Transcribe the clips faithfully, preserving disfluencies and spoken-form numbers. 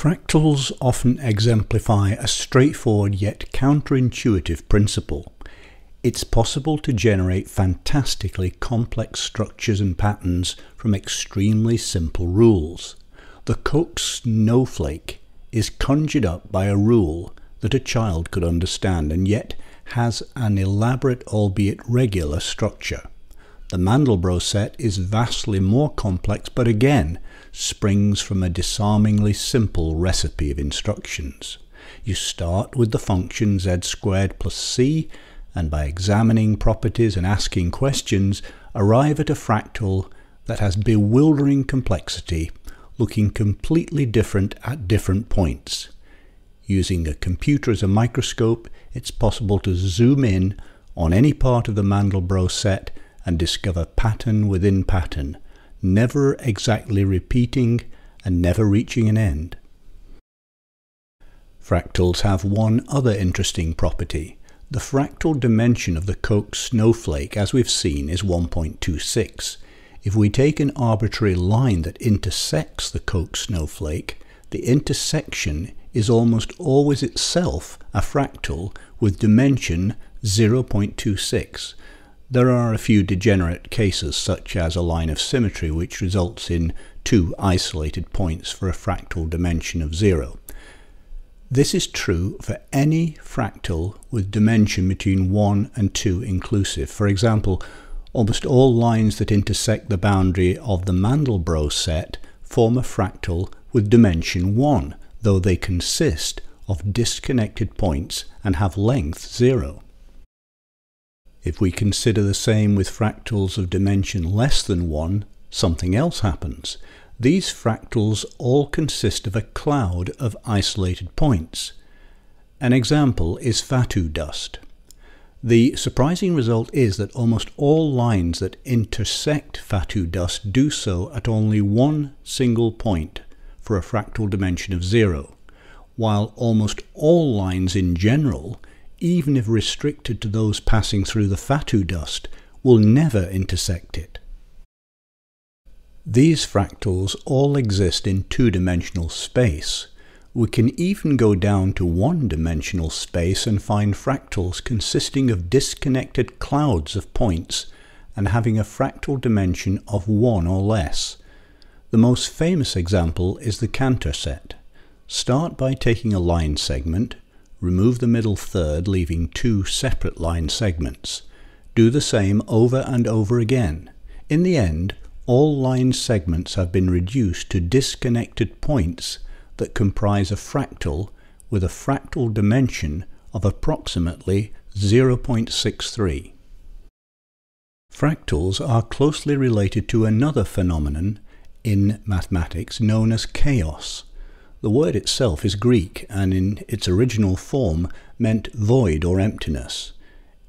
Fractals often exemplify a straightforward yet counterintuitive principle. It's possible to generate fantastically complex structures and patterns from extremely simple rules. The Koch snowflake is conjured up by a rule that a child could understand and yet has an elaborate, albeit regular, structure. The Mandelbrot set is vastly more complex, but again springs from a disarmingly simple recipe of instructions. You start with the function z squared plus c, and by examining properties and asking questions, arrive at a fractal that has bewildering complexity, looking completely different at different points. Using a computer as a microscope, it's possible to zoom in on any part of the Mandelbrot set and discover pattern within pattern, never exactly repeating and never reaching an end. Fractals have one other interesting property. The fractal dimension of the Koch snowflake, as we've seen, is one point two six. If we take an arbitrary line that intersects the Koch snowflake, the intersection is almost always itself a fractal with dimension zero point two six. There are a few degenerate cases, such as a line of symmetry, which results in two isolated points for a fractal dimension of zero. This is true for any fractal with dimension between one and two inclusive. For example, almost all lines that intersect the boundary of the Mandelbrot set form a fractal with dimension one, though they consist of disconnected points and have length zero. If we consider the same with fractals of dimension less than one, something else happens. These fractals all consist of a cloud of isolated points. An example is Fatou dust. The surprising result is that almost all lines that intersect Fatou dust do so at only one single point for a fractal dimension of zero, while almost all lines in general, even if restricted to those passing through the Fatou dust, will never intersect it. These fractals all exist in two-dimensional space. We can even go down to one-dimensional space and find fractals consisting of disconnected clouds of points and having a fractal dimension of one or less. The most famous example is the Cantor set. Start by taking a line segment, remove the middle third, leaving two separate line segments. Do the same over and over again. In the end, all line segments have been reduced to disconnected points that comprise a fractal with a fractal dimension of approximately zero point six three. Fractals are closely related to another phenomenon in mathematics known as chaos. The word itself is Greek and in its original form meant void or emptiness.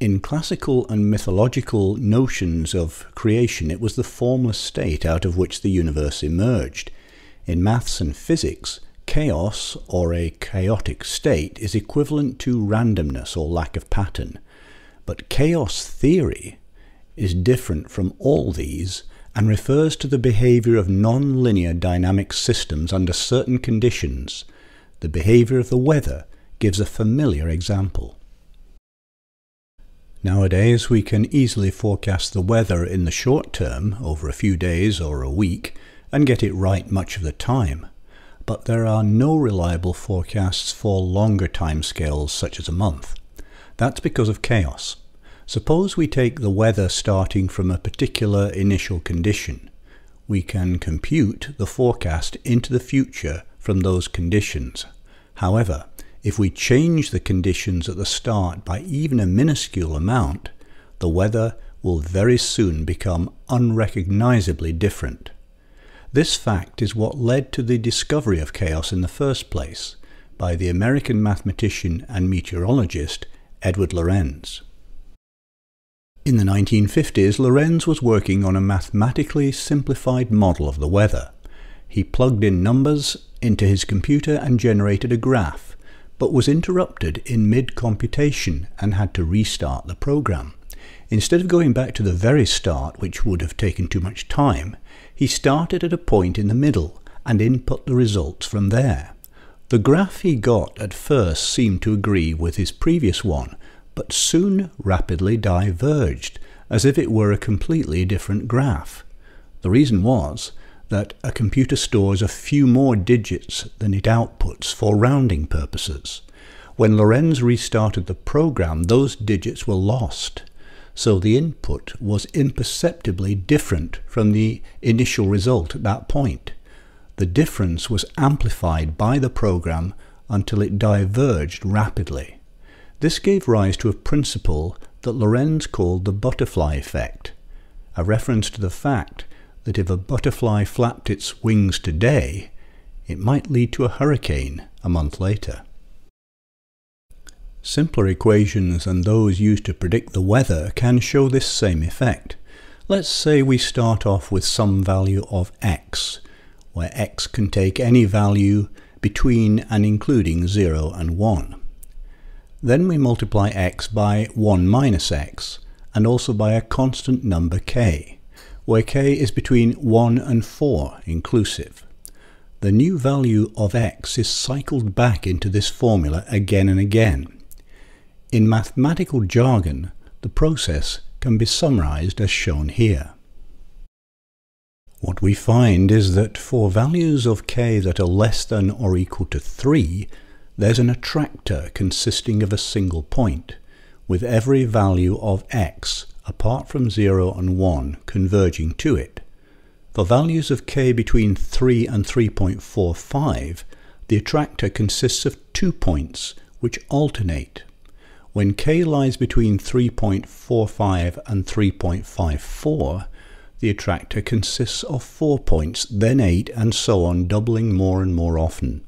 In classical and mythological notions of creation, it was the formless state out of which the universe emerged. In maths and physics, chaos or a chaotic state is equivalent to randomness or lack of pattern. But chaos theory is different from all these and refers to the behavior of non-linear dynamic systems under certain conditions. The behavior of the weather gives a familiar example. Nowadays we can easily forecast the weather in the short term, over a few days or a week, and get it right much of the time. But there are no reliable forecasts for longer timescales such as a month. That's because of chaos. Suppose we take the weather starting from a particular initial condition. We can compute the forecast into the future from those conditions. However, if we change the conditions at the start by even a minuscule amount, the weather will very soon become unrecognizably different. This fact is what led to the discovery of chaos in the first place by the American mathematician and meteorologist Edward Lorenz. In the nineteen fifties, Lorenz was working on a mathematically simplified model of the weather. He plugged in numbers into his computer and generated a graph, but was interrupted in mid-computation and had to restart the program. Instead of going back to the very start, which would have taken too much time, he started at a point in the middle and input the results from there. The graph he got at first seemed to agree with his previous one, but soon rapidly diverged, as if it were a completely different graph. The reason was that a computer stores a few more digits than it outputs for rounding purposes. When Lorenz restarted the program, those digits were lost, so the input was imperceptibly different from the initial result at that point. The difference was amplified by the program until it diverged rapidly. This gave rise to a principle that Lorenz called the butterfly effect, a reference to the fact that if a butterfly flapped its wings today, it might lead to a hurricane a month later. Simpler equations than those used to predict the weather can show this same effect. Let's say we start off with some value of x, where x can take any value between and including zero and one. Then we multiply x by one minus x, and also by a constant number k, where k is between one and four inclusive. The new value of x is cycled back into this formula again and again. In mathematical jargon, the process can be summarized as shown here. What we find is that for values of k that are less than or equal to three, there's an attractor consisting of a single point, with every value of x apart from zero and one converging to it. For values of k between three and three point four five, the attractor consists of two points which alternate. When k lies between three point four five and three point five four, the attractor consists of four points, then eight, and so on, doubling more and more often.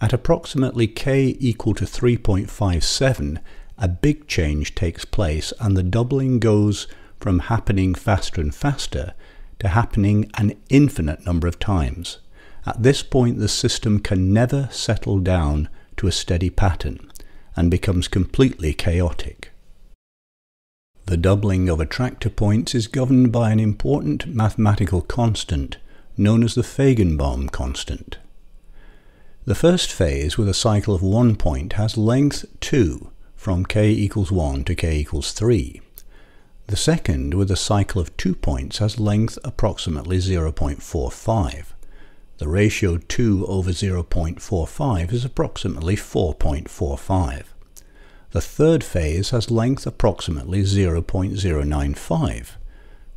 At approximately k equal to three point five seven, a big change takes place, and the doubling goes from happening faster and faster to happening an infinite number of times. At this point, the system can never settle down to a steady pattern and becomes completely chaotic. The doubling of attractor points is governed by an important mathematical constant known as the Feigenbaum constant. The first phase, with a cycle of one point, has length two, from k equals one to k equals three. The second, with a cycle of two points, has length approximately zero point four five. The ratio two over zero point four five is approximately four point four five. The third phase has length approximately zero point zero nine five.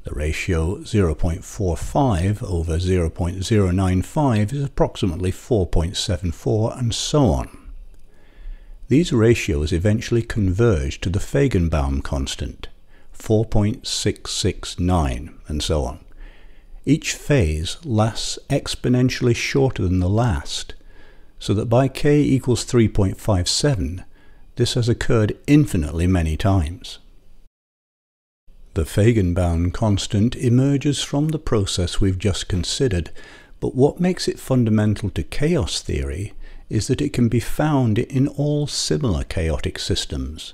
The ratio zero point four five over zero point zero nine five is approximately four point seven four, and so on. These ratios eventually converge to the Feigenbaum constant, four point six six nine, and so on. Each phase lasts exponentially shorter than the last, so that by k equals three point five seven, this has occurred infinitely many times. The Feigenbaum constant emerges from the process we've just considered, but what makes it fundamental to chaos theory is that it can be found in all similar chaotic systems.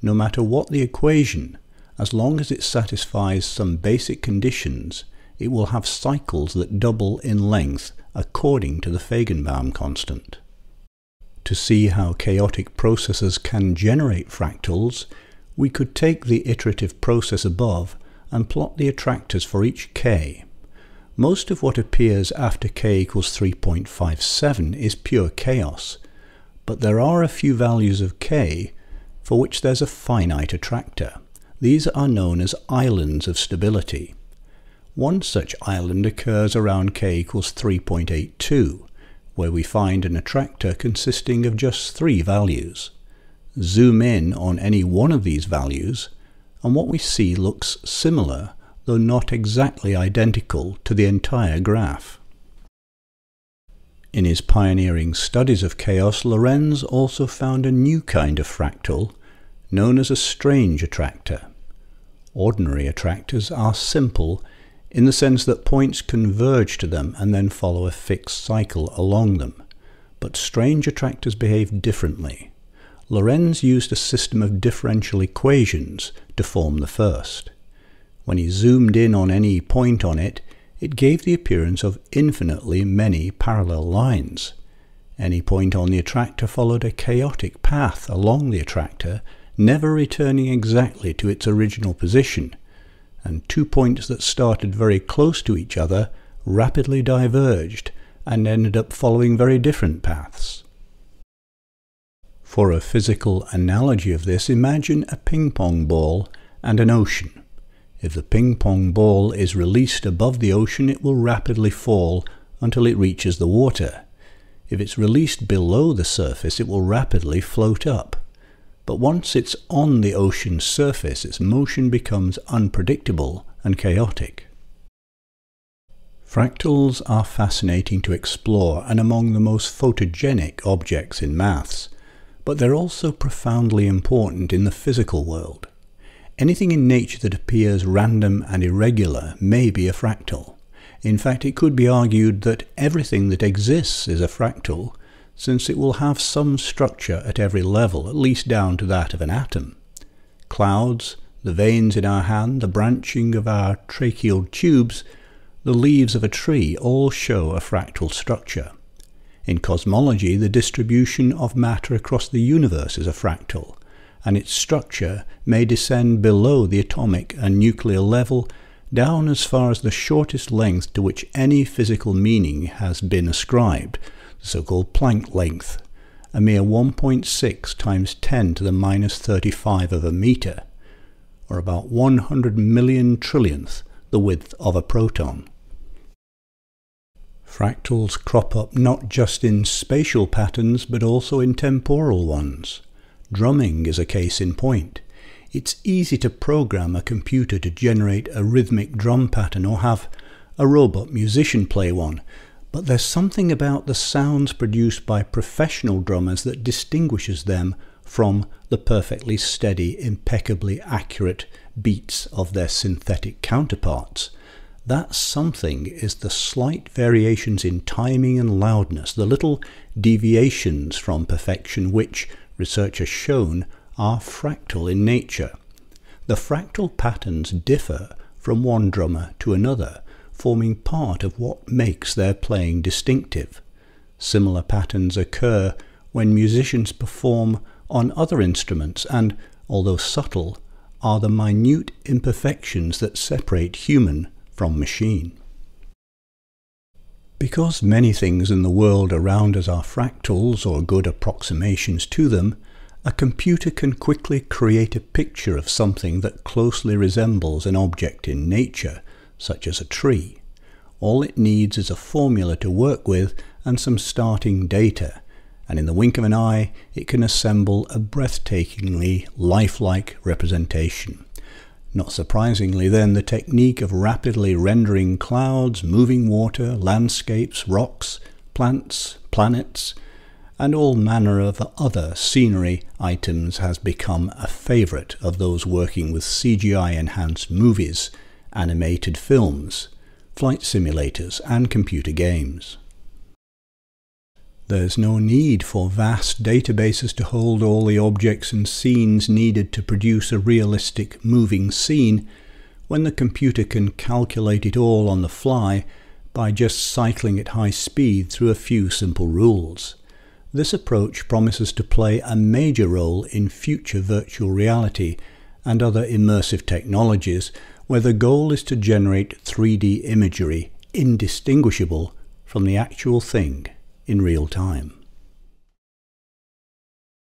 No matter what the equation, as long as it satisfies some basic conditions, it will have cycles that double in length according to the Feigenbaum constant. To see how chaotic processes can generate fractals, we could take the iterative process above and plot the attractors for each k. Most of what appears after k equals three point five seven is pure chaos, but there are a few values of k for which there's a finite attractor. These are known as islands of stability. One such island occurs around k equals three point eight two, where we find an attractor consisting of just three values. Zoom in on any one of these values, and what we see looks similar, though not exactly identical, to the entire graph. In his pioneering studies of chaos, Lorenz also found a new kind of fractal, known as a strange attractor. Ordinary attractors are simple in the sense that points converge to them and then follow a fixed cycle along them, but strange attractors behave differently. Lorenz used a system of differential equations to form the first. When he zoomed in on any point on it, it gave the appearance of infinitely many parallel lines. Any point on the attractor followed a chaotic path along the attractor, never returning exactly to its original position, and two points that started very close to each other rapidly diverged and ended up following very different paths. For a physical analogy of this, imagine a ping-pong ball and an ocean. If the ping-pong ball is released above the ocean, it will rapidly fall until it reaches the water. If it's released below the surface, it will rapidly float up. But once it's on the ocean's surface, its motion becomes unpredictable and chaotic. Fractals are fascinating to explore and among the most photogenic objects in maths, but they're also profoundly important in the physical world. Anything in nature that appears random and irregular may be a fractal. In fact, it could be argued that everything that exists is a fractal, since it will have some structure at every level, at least down to that of an atom. Clouds, the veins in our hand, the branching of our tracheal tubes, the leaves of a tree all show a fractal structure. In cosmology, the distribution of matter across the universe is a fractal, and its structure may descend below the atomic and nuclear level, down as far as the shortest length to which any physical meaning has been ascribed, the so-called Planck length, a mere one point six times ten to the minus thirty-five of a meter, or about one hundred million trillionth the width of a proton. Fractals crop up not just in spatial patterns but also in temporal ones. Drumming is a case in point. It's easy to program a computer to generate a rhythmic drum pattern or have a robot musician play one, but there's something about the sounds produced by professional drummers that distinguishes them from the perfectly steady, impeccably accurate beats of their synthetic counterparts. That something is the slight variations in timing and loudness, the little deviations from perfection which, research has shown, are fractal in nature. The fractal patterns differ from one drummer to another, forming part of what makes their playing distinctive. Similar patterns occur when musicians perform on other instruments and, although subtle, are the minute imperfections that separate human from machine. Because many things in the world around us are fractals or good approximations to them, a computer can quickly create a picture of something that closely resembles an object in nature, such as a tree. All it needs is a formula to work with and some starting data, and in the wink of an eye it can assemble a breathtakingly lifelike representation. Not surprisingly then, the technique of rapidly rendering clouds, moving water, landscapes, rocks, plants, planets, and all manner of other scenery items has become a favourite of those working with C G I-enhanced movies, animated films, flight simulators and computer games. There's no need for vast databases to hold all the objects and scenes needed to produce a realistic moving scene when the computer can calculate it all on the fly by just cycling at high speed through a few simple rules. This approach promises to play a major role in future virtual reality and other immersive technologies where the goal is to generate three D imagery indistinguishable from the actual thing in real time.